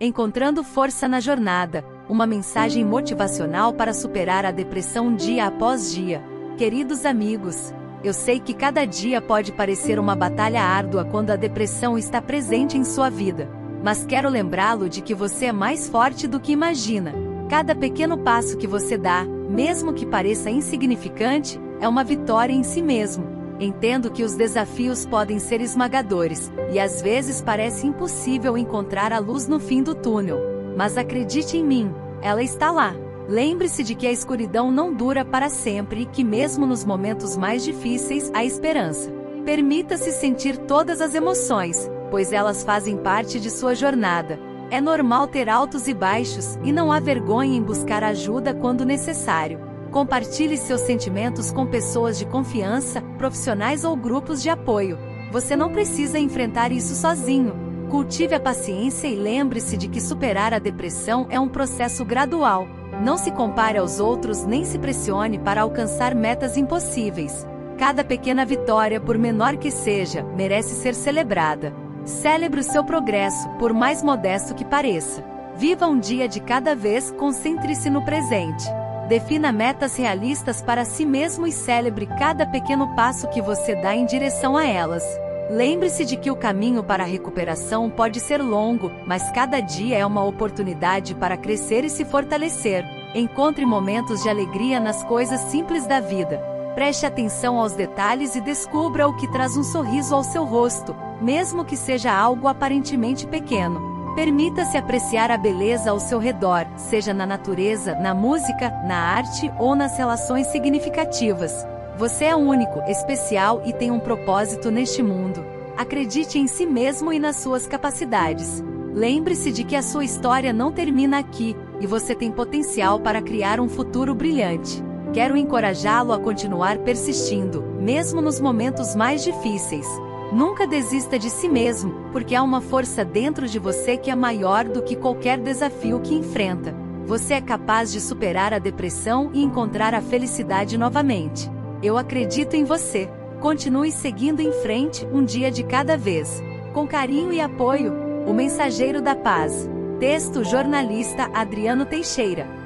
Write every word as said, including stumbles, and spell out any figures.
Encontrando força na jornada, uma mensagem motivacional para superar a depressão dia após dia. Queridos amigos, eu sei que cada dia pode parecer uma batalha árdua quando a depressão está presente em sua vida, mas quero lembrá-lo de que você é mais forte do que imagina. Cada pequeno passo que você dá, mesmo que pareça insignificante, é uma vitória em si mesmo. Entendo que os desafios podem ser esmagadores, e às vezes parece impossível encontrar a luz no fim do túnel. Mas acredite em mim, ela está lá. Lembre-se de que a escuridão não dura para sempre e que mesmo nos momentos mais difíceis há esperança. Permita-se sentir todas as emoções, pois elas fazem parte de sua jornada. É normal ter altos e baixos, e não há vergonha em buscar ajuda quando necessário. Compartilhe seus sentimentos com pessoas de confiança, profissionais ou grupos de apoio. Você não precisa enfrentar isso sozinho. Cultive a paciência e lembre-se de que superar a depressão é um processo gradual. Não se compare aos outros nem se pressione para alcançar metas impossíveis. Cada pequena vitória, por menor que seja, merece ser celebrada. Celebre o seu progresso, por mais modesto que pareça. Viva um dia de cada vez, concentre-se no presente. Defina metas realistas para si mesmo e celebre cada pequeno passo que você dá em direção a elas. Lembre-se de que o caminho para a recuperação pode ser longo, mas cada dia é uma oportunidade para crescer e se fortalecer. Encontre momentos de alegria nas coisas simples da vida. Preste atenção aos detalhes e descubra o que traz um sorriso ao seu rosto, mesmo que seja algo aparentemente pequeno. Permita-se apreciar a beleza ao seu redor, seja na natureza, na música, na arte ou nas relações significativas. Você é único, especial e tem um propósito neste mundo. Acredite em si mesmo e nas suas capacidades. Lembre-se de que a sua história não termina aqui, e você tem potencial para criar um futuro brilhante. Quero encorajá-lo a continuar persistindo, mesmo nos momentos mais difíceis. Nunca desista de si mesmo, porque há uma força dentro de você que é maior do que qualquer desafio que enfrenta. Você é capaz de superar a depressão e encontrar a felicidade novamente. Eu acredito em você. Continue seguindo em frente, um dia de cada vez. Com carinho e apoio, o Mensageiro da Paz. Texto: jornalista Adriano Teixeira.